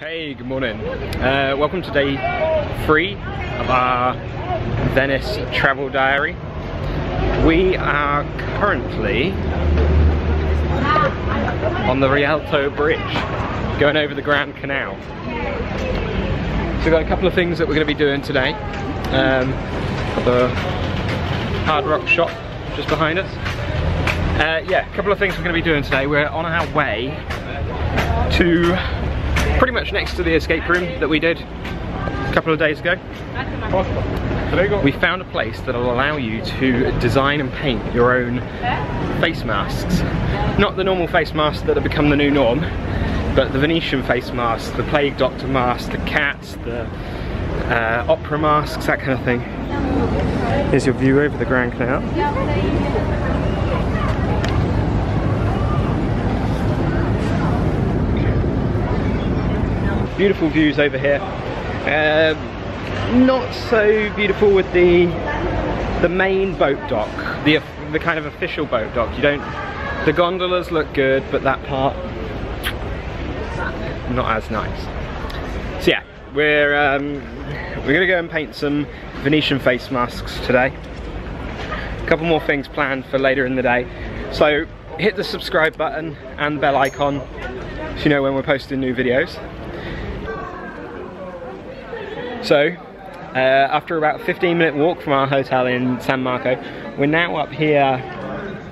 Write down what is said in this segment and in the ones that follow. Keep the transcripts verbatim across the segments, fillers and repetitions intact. Hey, good morning. Uh, welcome to day three of our Venice travel diary. We are currently on the Rialto Bridge, going over the Grand Canal. So we've got a couple of things that we're going to be doing today. Um, the Hard Rock Shop just behind us. Uh, yeah, a couple of things we're going to be doing today. We're on our way to pretty much next to the escape room that we did a couple of days ago. We found a place that'll allow you to design and paint your own face masks. Not the normal face masks that have become the new norm, but the Venetian face masks, the plague doctor masks, the cats, the uh, opera masks, that kind of thing. Here's your view over the Grand Canal. Beautiful views over here. Uh, not so beautiful with the the main boat dock, the the kind of official boat dock. You don't. The gondolas look good, but that part not as nice. So yeah, we're um, we're gonna go and paint some Venetian face masks today. A couple more things planned for later in the day. So hit the subscribe button and bell icon so you know when we're posting new videos. So, uh, after about a fifteen minute walk from our hotel in San Marco, we're now up here,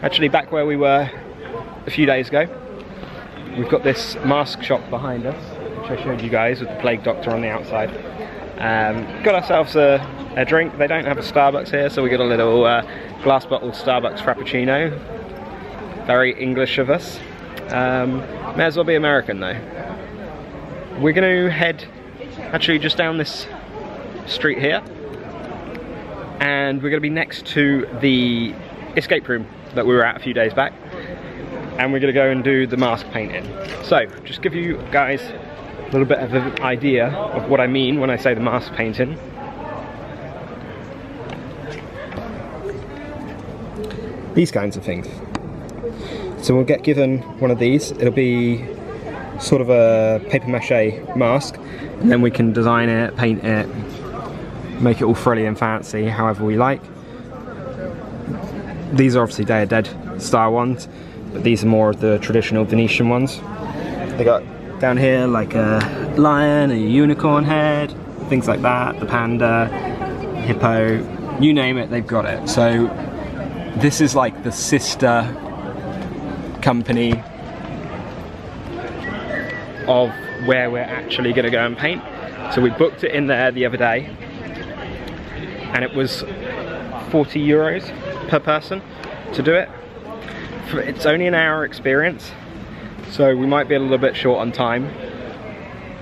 actually back where we were a few days ago. We've got this mask shop behind us, which I showed you guys with the plague doctor on the outside. Um, got ourselves a, a drink. They don't have a Starbucks here, so we got a little uh, glass bottle Starbucks Frappuccino. Very English of us. Um, may as well be American though. We're gonna head actually just down this street here, and we're going to be next to the escape room that we were at a few days back, and we're going to go and do the mask painting. So just give you guys a little bit of an idea of what I mean when I say the mask painting. These kinds of things. So we'll get given one of these. It'll be sort of a paper mache mask, and then we can design it, paint it, make it all frilly and fancy however we like. These are obviously Day of Dead style ones, but these are more of the traditional Venetian ones. They got down here like a lion, a unicorn head, things like that, the panda, hippo, you name it, they've got it. So this is like the sister company of where we're actually going to go and paint. So we booked it in there the other day, and it was forty euros per person to do it. It's only an hour experience, so we might be a little bit short on time,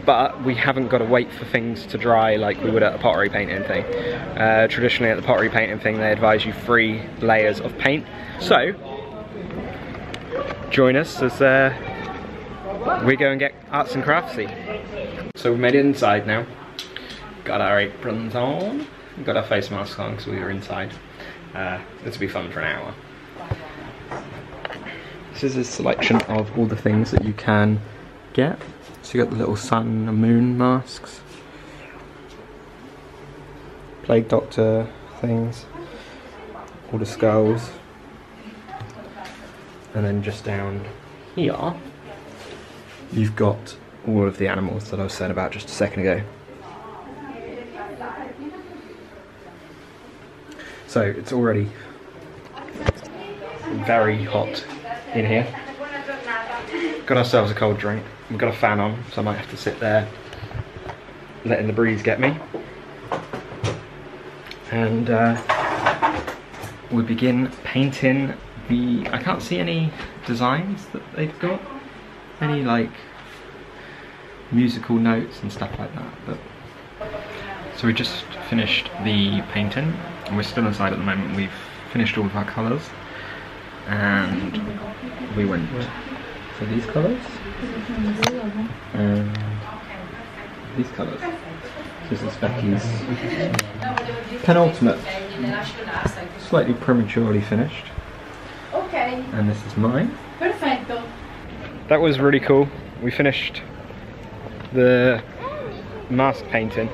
but we haven't got to wait for things to dry like we would at a pottery painting thing. Uh, traditionally at the pottery painting thing, they advise you three layers of paint. So join us as uh, we go and get arts and craftsy. So we made it inside now. Got our aprons on. Got our face masks on because we were inside. Uh, this will be fun for an hour. This is a selection of all the things that you can get. So you got the little sun and moon masks, plague doctor things, all the skulls, and then just down here you've got all of the animals that I was saying about just a second ago. So it's already very hot in here. Got ourselves a cold drink. We've got a fan on, so I might have to sit there letting the breeze get me. And uh, we begin painting the... I can't see any designs that they've got. Any like musical notes and stuff like that. But so we just finished the painting, and we're still inside at the moment. We've finished all of our colours, and we went for these colours and these colours. This is Becky's penultimate, slightly prematurely finished. Okay. And this is mine. Perfecto. That was really cool. We finished the mask painting.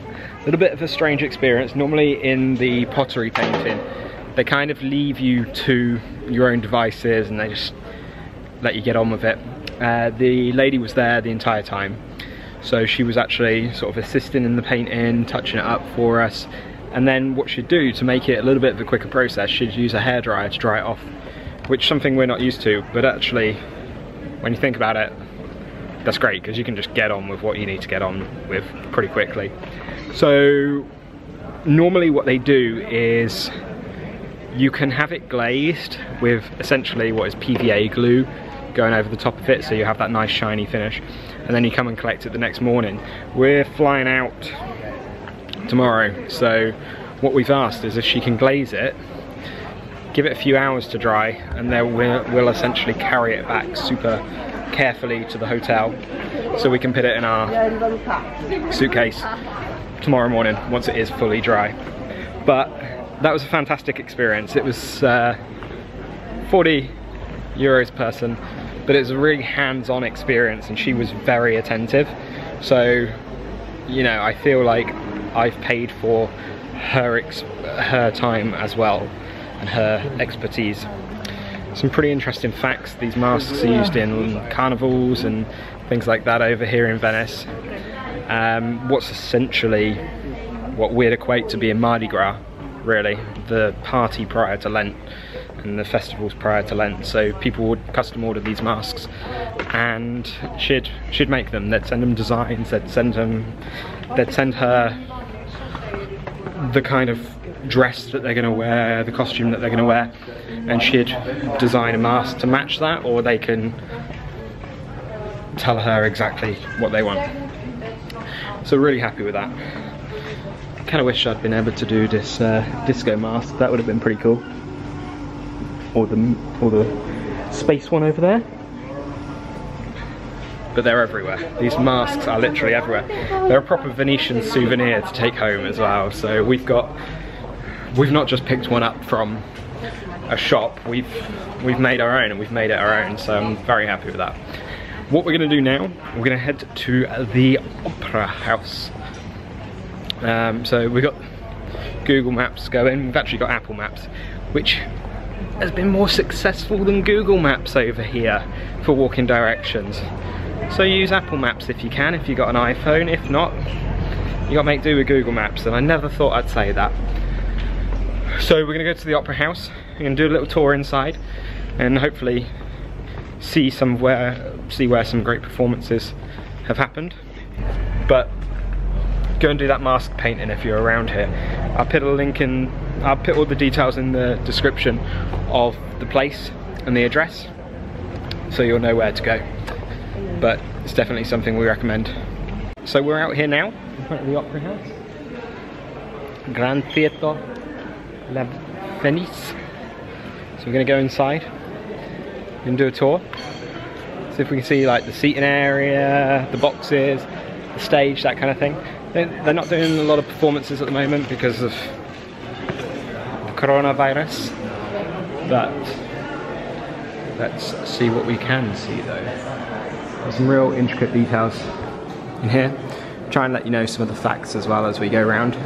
A little bit of a strange experience. Normally in the pottery painting, they kind of leave you to your own devices and they just let you get on with it. Uh, the lady was there the entire time. So she was actually sort of assisting in the painting, touching it up for us. And then what she'd do to make it a little bit of a quicker process, she'd use a hairdryer to dry it off, which is something we're not used to, but actually, when you think about it, that's great, because you can just get on with what you need to get on with pretty quickly. So, normally what they do is, you can have it glazed with essentially what is P V A glue going over the top of it, so you have that nice shiny finish, and then you come and collect it the next morning. We're flying out tomorrow, so what we've asked is if she can glaze it, give it a few hours to dry, and then we'll, we'll essentially carry it back super carefully to the hotel so we can put it in our suitcase tomorrow morning once it is fully dry. But that was a fantastic experience. It was uh, forty euros person, but it was a really hands-on experience and she was very attentive. So, you know, I feel like I've paid for her ex her time as well, and her expertise. Some pretty interesting facts. These masks are used in carnivals and things like that over here in Venice. Um, what's essentially what we'd equate to be a Mardi Gras, really. The party prior to Lent and the festivals prior to Lent. So people would custom order these masks and she'd, she'd make them. They'd send them designs, they'd send them, they'd send her the kind of dress that they're going to wear, the costume that they're going to wear, and she'd design a mask to match that, or they can tell her exactly what they want. So really happy with that. Kind of wish I'd been able to do this uh, disco mask. That would have been pretty cool. Or the or the space one over there. But they're everywhere. These masks are literally everywhere. They're a proper Venetian souvenir to take home as well. So we've got. We've not just picked one up from a shop, we've we've made our own, and we've made it our own, so I'm very happy with that. What we're going to do now, we're going to head to the Opera House. Um, so we've got Google Maps going, we've actually got Apple Maps, which has been more successful than Google Maps over here for walking directions. So use Apple Maps if you can, if you've got an iPhone. If not, you've got to make do with Google Maps, and I never thought I'd say that. So we're going to go to the Opera House, we're going to do a little tour inside and hopefully see some where, see where some great performances have happened. But go and do that mask painting if you're around here. I'll put a link in, I'll put all the details in the description of the place and the address so you'll know where to go. But it's definitely something we recommend. So we're out here now in front of the Opera House. Grand Theatre La Fenice. So we're going to go inside and do a tour. See if we can see like the seating area, the boxes, the stage, that kind of thing. They're not doing a lot of performances at the moment because of the coronavirus. But let's see what we can see though. There's some real intricate details in here. Try and let you know some of the facts as well as we go around.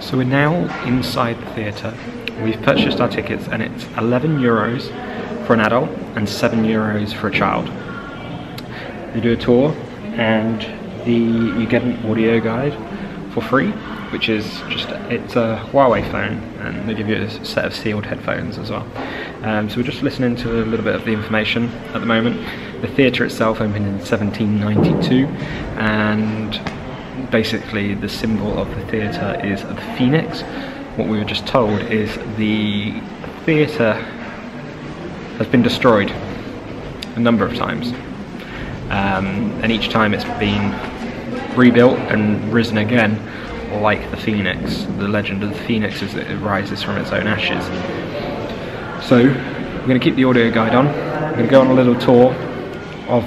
So we're now inside the theatre. We've purchased our tickets and it's eleven euros for an adult and seven euros for a child. You do a tour and the you get an audio guide for free, which is just, it's a Huawei phone and they give you a set of sealed headphones as well. Um, so we're just listening to a little bit of the information at the moment. The theatre itself opened in seventeen ninety-two and basically the symbol of the theatre is the phoenix. What we were just told is the theatre has been destroyed a number of times um, and each time it's been rebuilt and risen again, like the phoenix. The legend of the phoenix is that it rises from its own ashes. So we're going to keep the audio guide on, we're going to go on a little tour of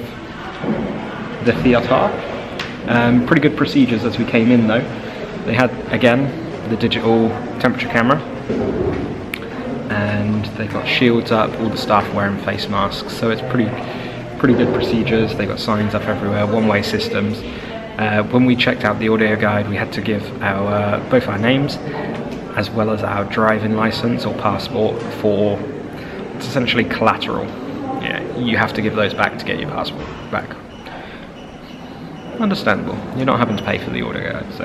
the theatre. Um, pretty good procedures as we came in though. They had, again, the digital temperature camera and they got shields up, all the staff wearing face masks, so it's pretty pretty good procedures. They got signs up everywhere, one-way systems. Uh, when we checked out the audio guide, we had to give our uh, both our names as well as our driving license or passport for, it's essentially collateral. Yeah, you have to give those back to get your passport back. Understandable. You're not having to pay for the audio guide, so.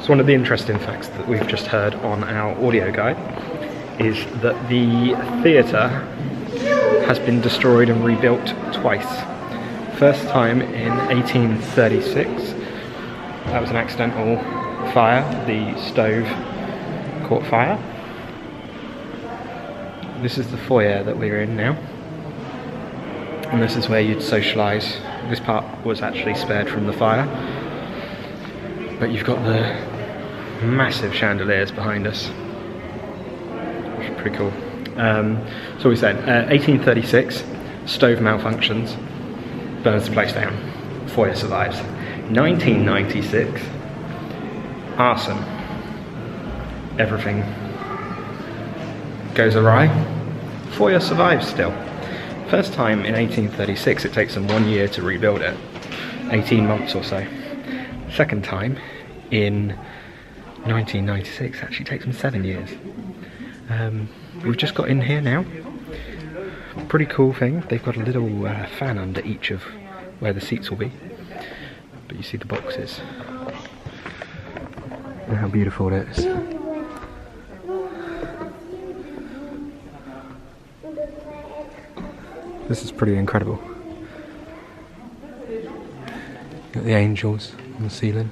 So one of the interesting facts that we've just heard on our audio guide is that the theatre has been destroyed and rebuilt twice. First time in eighteen thirty-six, that was an accidental fire, the stove caught fire. This is the foyer that we're in now, and this is where you'd socialise. This part was actually spared from the fire, but you've got the massive chandeliers behind us, which is pretty cool. Um, so we said, uh, eighteen thirty-six, stove malfunctions, burns the place down, foyer survives. nineteen ninety-six, arson, everything goes awry, foyer survives still. First time in eighteen thirty-six, it takes them one year to rebuild it, eighteen months or so. Second time in nineteen ninety-six, actually takes them seven years. Um, we've just got in here now. Pretty cool thing, they've got a little uh, fan under each of where the seats will be, but you see the boxes. Look how beautiful it is. This is pretty incredible. Got the angels on the ceiling.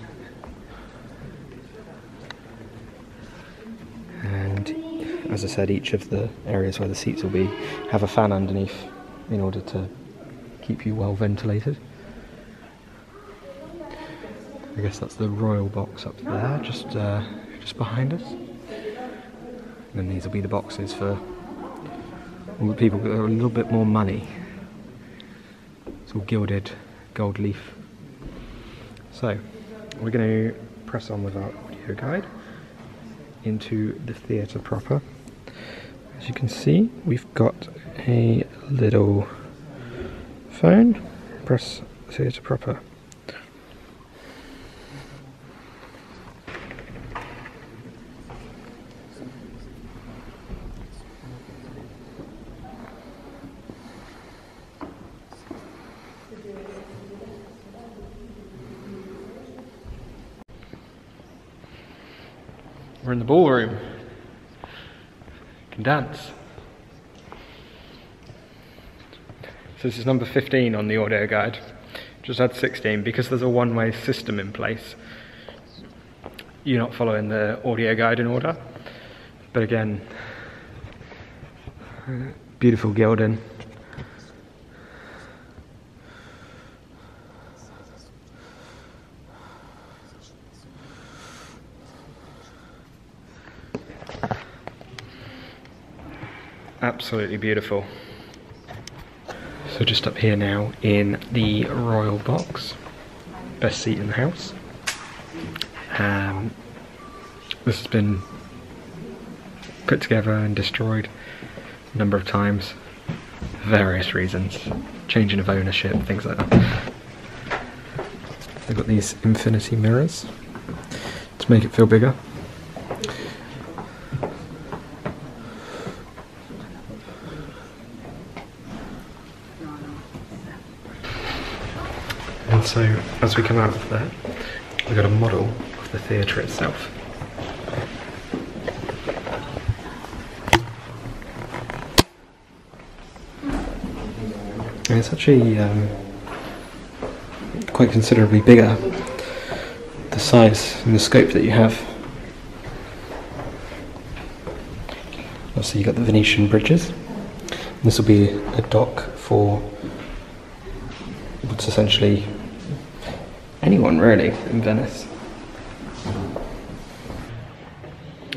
And as I said, each of the areas where the seats will be have a fan underneath in order to keep you well ventilated. I guess that's the royal box up there, just uh, just behind us. And then these will be the boxes for all the people that are a little bit more money. It's all gilded, gold leaf. So, we're going to press on with our audio guide into the theatre proper. As you can see, we've got a little phone. Press theatre proper. We're in the ballroom. You can dance. So this is number fifteen on the audio guide. Just had sixteen because there's a one-way system in place. You're not following the audio guide in order. But again, beautiful gilding. Absolutely beautiful. So just up here now in the royal box, best seat in the house. Um, this has been put together and destroyed a number of times, for various reasons, changing of ownership, things like that. They've got these infinity mirrors to make it feel bigger. So, as we come out of there, we've got a model of the theatre itself. And it's actually um, quite considerably bigger, the size and the scope that you have. Also, you've got the Venetian bridges. This will be a dock for what's essentially anyone really in Venice.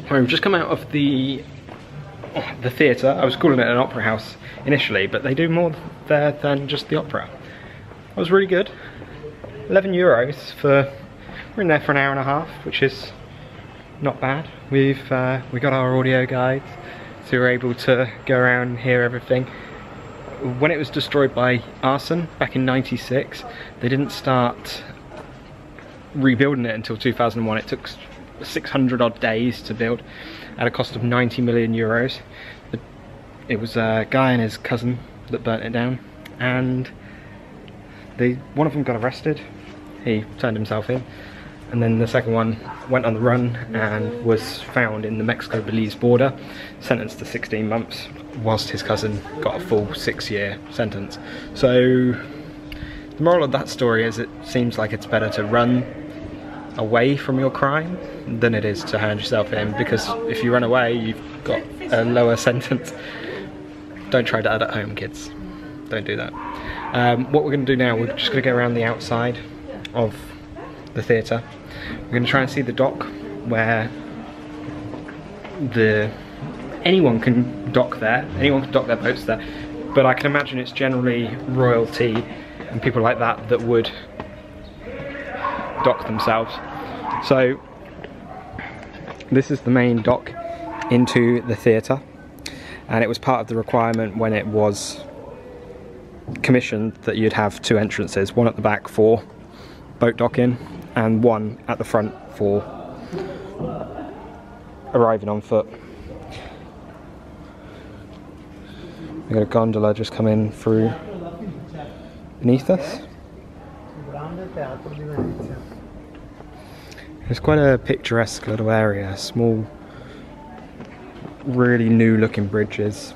Well, we've just come out of the the theatre. I was calling it an opera house initially, but they do more there than just the opera. It was really good. eleven euros for, we're in there for an hour and a half, which is not bad. We've uh, we got our audio guides, so we're able to go around and hear everything. when it was destroyed by arson back in ninety-six, they didn't start rebuilding it until two thousand one. It took six hundred odd days to build at a cost of ninety million euros. But it was a guy and his cousin that burnt it down, and they, one of them got arrested. He turned himself in, and then the second one went on the run and was found in the Mexico-Belize border, sentenced to sixteen months, whilst his cousin got a full six-year sentence. So the moral of that story is, it seems like it's better to run away from your crime than it is to hand yourself in, because if you run away, you've got a lower sentence. Don't try that at home, kids. Don't do that. Um, what we're going to do now, we're just going to go around the outside of the theatre. We're going to try and see the dock, where the anyone can dock there, anyone can dock their boats there, but I can imagine it's generally royalty and people like that that would dock themselves. So this is the main dock into the theatre, and it was part of the requirement when it was commissioned that you'd have two entrances, one at the back for boat docking and one at the front for arriving on foot. We've got a gondola just come in through beneath us. It's quite a picturesque little area, small, really new looking bridges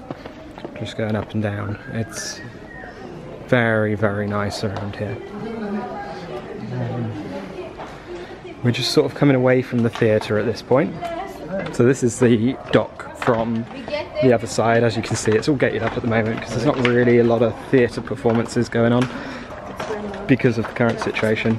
just going up and down. It's very, very nice around here. We're just sort of coming away from the theatre at this point. So this is the dock from the other side. As you can see, it's all gated up at the moment because there's not really a lot of theatre performances going on because of the current situation.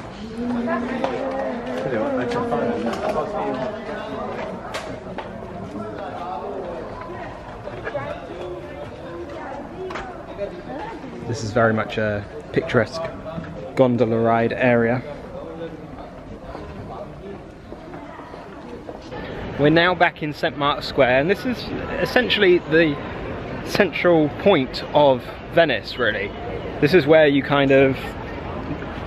This is very much a picturesque gondola ride area. We're now back in St Mark's Square, and this is essentially the central point of Venice, really. This is where you kind of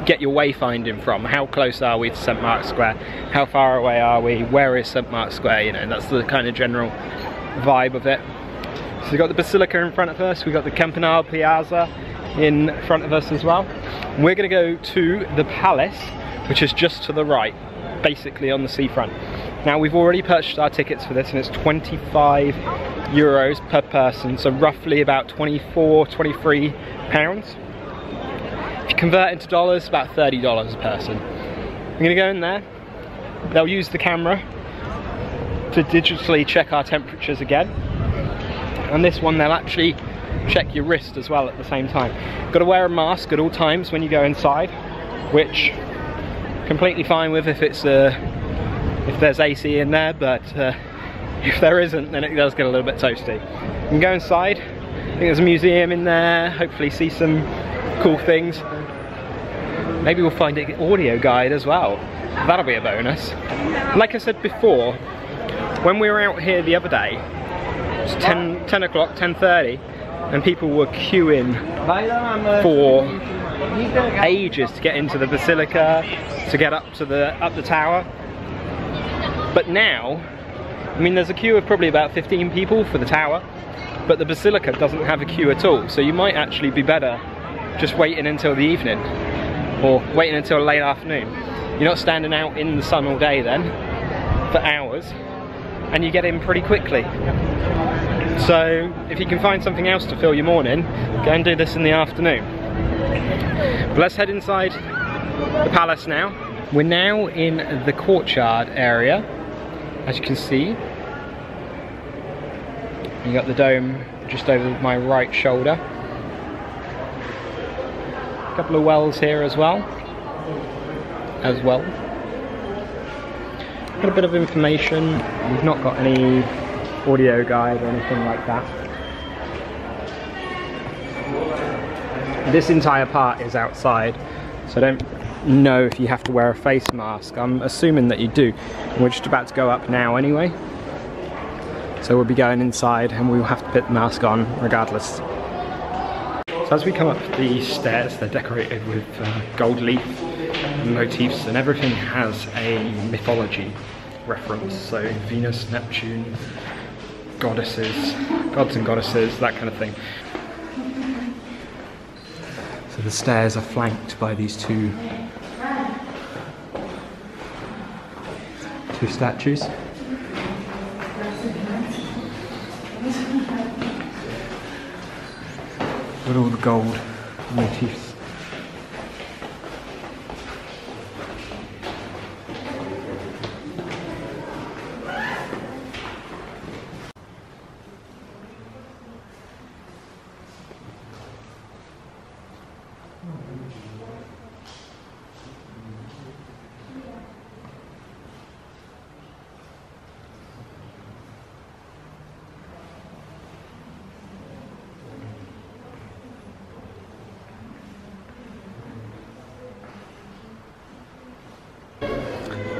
get your wayfinding from. How close are we to St Mark's Square? How far away are we? Where is St Mark's Square? You know, and that's the kind of general vibe of it. So we've got the Basilica in front of us, we've got the Campanile Piazza in front of us as well. We're going to go to the palace, which is just to the right, basically on the seafront. Now, we've already purchased our tickets for this, and it's twenty-five euros per person, so roughly about twenty-four, twenty-three pounds. If you convert into dollars, about thirty dollars a person. I'm gonna go in there. They'll use the camera to digitally check our temperatures again. And this one, they'll actually check your wrist as well at the same time. Gotta wear a mask at all times when you go inside, which completely fine with if it's a, if there's A C in there, but uh, if there isn't, then it does get a little bit toasty. You can go inside. I think there's a museum in there, hopefully see some cool things. Maybe we'll find an audio guide as well. That'll be a bonus. Like I said before, when we were out here the other day, it was ten o'clock, ten thirty, and people were queuing for ages to get into the Basilica, to get up to the, up the tower. But now, I mean, there's a queue of probably about fifteen people for the tower, but the Basilica doesn't have a queue at all, so you might actually be better just waiting until the evening, or waiting until late afternoon. You're not standing out in the sun all day then, for hours, and you get in pretty quickly. So, if you can find something else to fill your morning, go and do this in the afternoon. But let's head inside the palace now. We're now in the courtyard area. As you can see, you got the dome just over my right shoulder. A couple of wells here as well. As well. Got a bit of information. We've not got any audio guide or anything like that. This entire part is outside, so don't know if you have to wear a face mask. I'm assuming that you do. We're just about to go up now anyway, so we'll be going inside and we'll have to put the mask on regardless. So as we come up the stairs, they're decorated with uh, gold leaf motifs, and everything has a mythology reference. So Venus, Neptune, goddesses, gods and goddesses, that kind of thing. So the stairs are flanked by these two two statues. With all the gold motifs.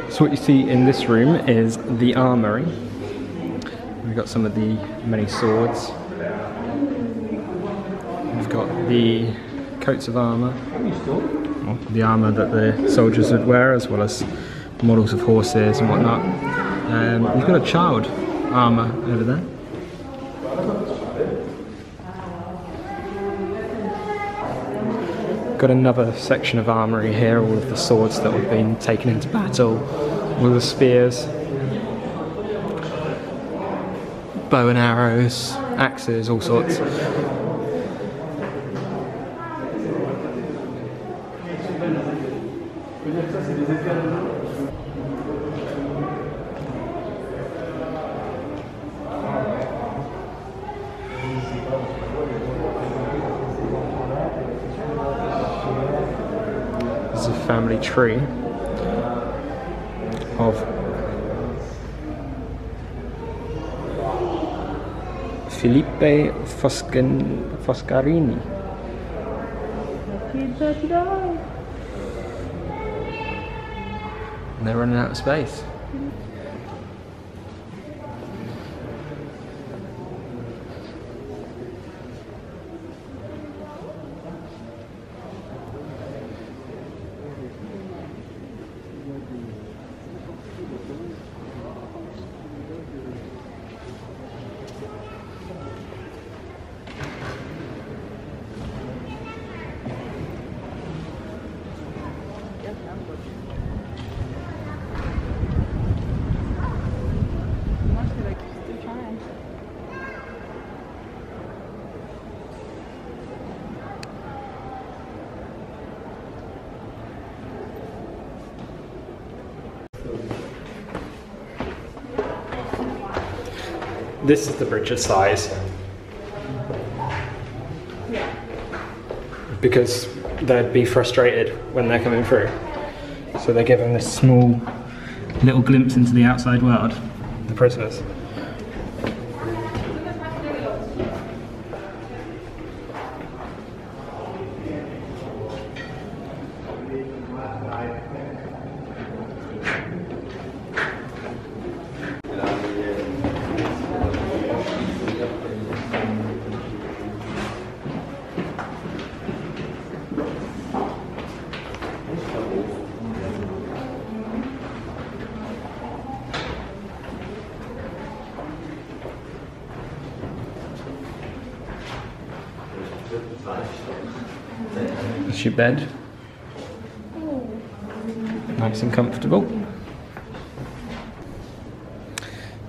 So what you see in this room is the armoury. We've got some of the many swords. We've got the coats of armour, well, the armour that the soldiers would wear, as well as models of horses and whatnot. Um, we've got a child armour over there. Got another section of armoury here, all of the swords that have been taken into battle, all the spears, bow and arrows, axes, all sorts. A family tree of Filippo Foscarini. And they're running out of space. This is the bridge's size. Because they'd be frustrated when they're coming through. So they're given this small little glimpse into the outside world, the prisoners. That's your bed. Nice and comfortable.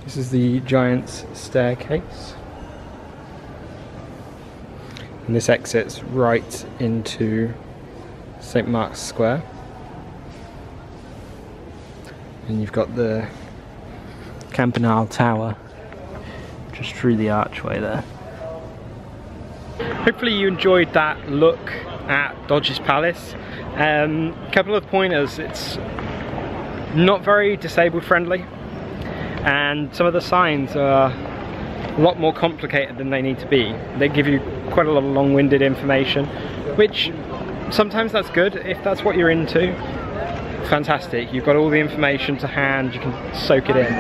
This is the giant's staircase. And this exits right into St Mark's Square. And you've got the Campanile Tower just through the archway there. Hopefully you enjoyed that look at Doge's Palace. A um, couple of pointers: it's not very disabled friendly, and some of the signs are a lot more complicated than they need to be. They give you quite a lot of long-winded information, which sometimes that's good if that's what you're into. Fantastic, you've got all the information to hand, you can soak it in.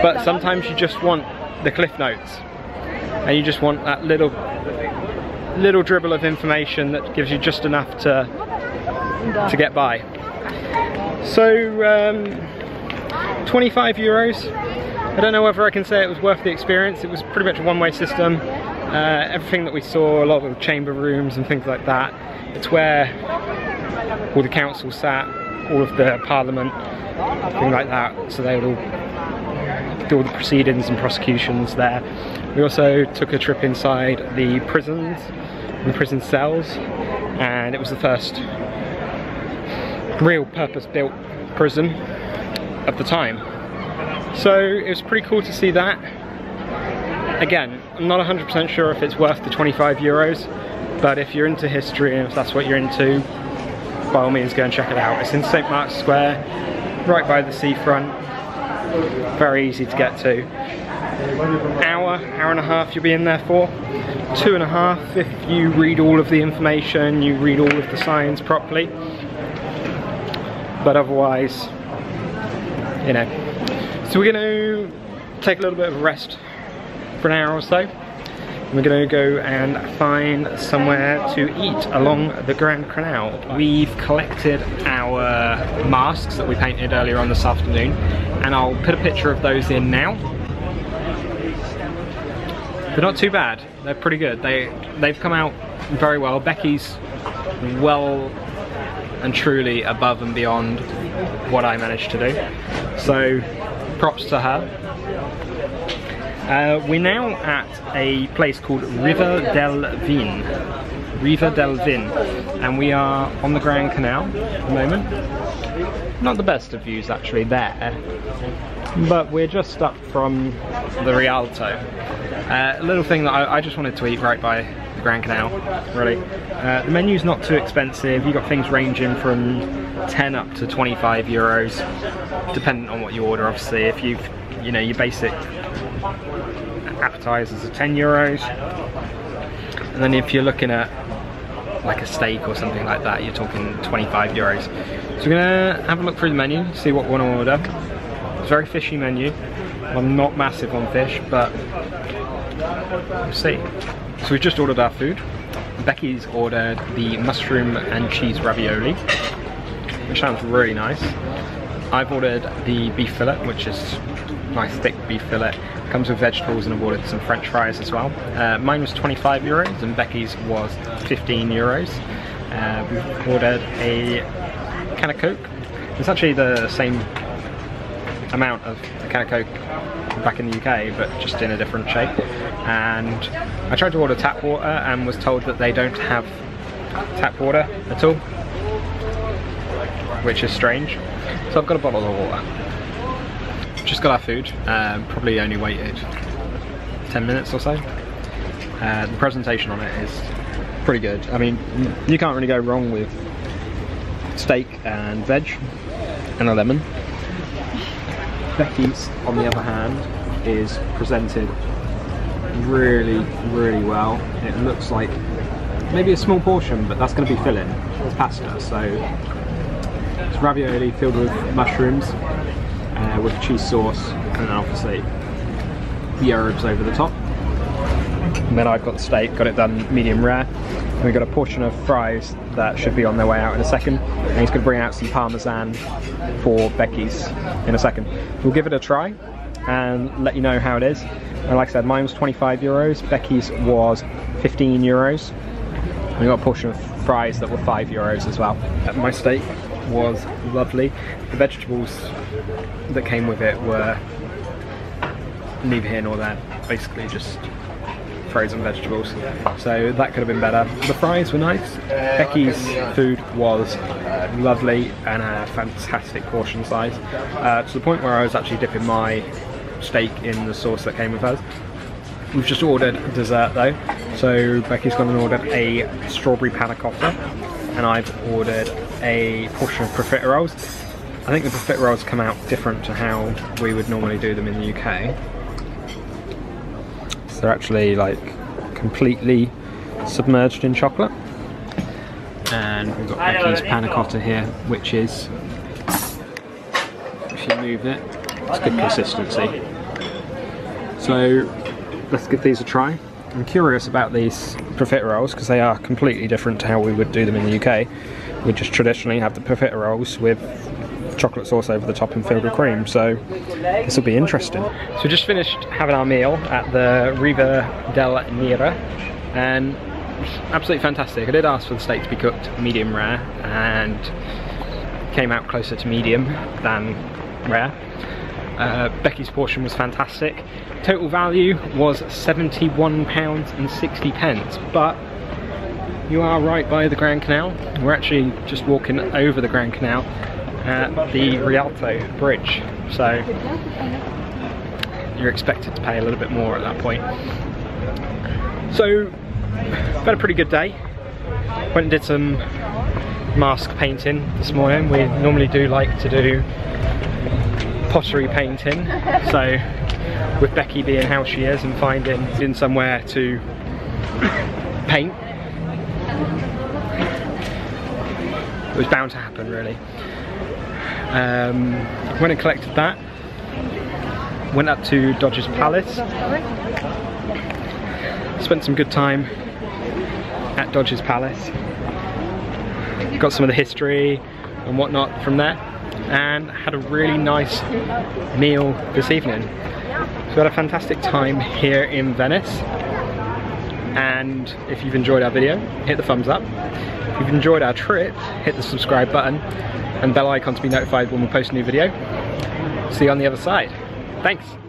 But sometimes you just want the cliff notes, and you just want that little little dribble of information that gives you just enough to to get by. So um, twenty-five euros. I don't know whether I can say it was worth the experience. It was pretty much a one-way system. Uh, everything that we saw, a lot of chamber rooms and things like that, it's where all the council sat, all of the parliament, things like that, so they would all do all the proceedings and prosecutions there. We also took a trip inside the prisons, the prison cells, and it was the first real purpose-built prison of the time. So it was pretty cool to see that. Again, I'm not one hundred percent sure if it's worth the twenty-five euros, but if you're into history and if that's what you're into, by all means go and check it out. It's in St Mark's Square, right by the seafront, very easy to get to. Hour, hour and a half you'll be in there for, two and a half if you read all of the information, you read all of the signs properly, but otherwise, you know. So we're going to take a little bit of a rest for an hour or so, and we're going to go and find somewhere to eat along the Grand Canal. We've collected our masks that we painted earlier on this afternoon, and I'll put a picture of those in now. They're not too bad, they're pretty good, they, they've come out very well. Becky's well and truly above and beyond what I managed to do, so props to her. Uh, we're now at a place called Riva del Vin, Riva del Vin, and we are on the Grand Canal at the moment. Not the best of views actually there, but we're just up from the Rialto. Uh, a little thing that I, I just wanted to eat right by the Grand Canal, really. Uh, the menu's not too expensive, you've got things ranging from ten up to twenty-five euros, depending on what you order obviously. If you've, you know, your basic appetizers are ten euros, and then if you're looking at like a steak or something like that, you're talking twenty-five euros. So we're gonna have a look through the menu, see what we want to order. It's a very fishy menu. I'm not massive on fish, but we'll see. So we've just ordered our food. Becky's ordered the mushroom and cheese ravioli, which sounds really nice. I've ordered the beef fillet, which is nice thick beef fillet. Comes with vegetables, and I've ordered some French fries as well. Uh, mine was twenty-five euros and Becky's was fifteen euros. Uh, we've ordered a can of Coke. It's actually the same amount of a can of Coke back in the U K, but just in a different shape. And I tried to order tap water and was told that they don't have tap water at all, which is strange. So I've got a bottle of water. Just got our food, um, probably only waited ten minutes or so. Uh, the presentation on it is pretty good. I mean, you can't really go wrong with steak and veg and a lemon. Becky's, on the other hand, is presented really, really well. It looks like maybe a small portion, but that's going to be filling. It's pasta, so it's ravioli filled with mushrooms. Uh, with cheese sauce, and then obviously the herbs over the top. And then I've got the steak, got it done medium rare. And we've got a portion of fries that should be on their way out in a second. And he's going to bring out some parmesan for Becky's in a second. We'll give it a try and let you know how it is. And like I said, mine was twenty-five euros, Becky's was fifteen euros. And we got a portion of fries that were five euros as well. My steak was lovely. The vegetables that came with it were neither here nor there, basically just frozen vegetables, so that could have been better. The fries were nice. Becky's food was lovely and a fantastic portion size, uh, to the point where I was actually dipping my steak in the sauce that came with hers. We've just ordered dessert though, so Becky's gone and ordered a strawberry panna cotta, and I've ordered a portion of profiteroles. I think the profiteroles come out different to how we would normally do them in the U K. So they're actually like completely submerged in chocolate. And we've got Becky's panna cotta here, which is, if you move it, it's good consistency. So let's give these a try. I'm curious about these profiteroles because they are completely different to how we would do them in the U K. We just traditionally have the profiteroles with chocolate sauce over the top and filled with cream, so this will be interesting. So we just finished having our meal at the Riva del Nera, and absolutely fantastic. I did ask for the steak to be cooked medium rare, and came out closer to medium than rare. Uh, Becky's portion was fantastic. Total value was seventy-one pounds and sixty pence, but you are right by the Grand Canal. We're actually just walking over the Grand Canal at the Rialto Bridge, so you're expected to pay a little bit more at that point. So I've had a pretty good day. Went and did some mask painting this morning. We normally do like to do pottery painting, so with Becky being how she is and finding in somewhere to paint, it was bound to happen really. Um, went and collected that, went up to Doge's Palace, spent some good time at Doge's Palace, got some of the history and whatnot from there, and had a really nice meal this evening. So we had a fantastic time here in Venice, and if you've enjoyed our video, hit the thumbs up. If you've enjoyed our trip, hit the subscribe button and bell icon to be notified when we post a new video. See you on the other side. Thanks!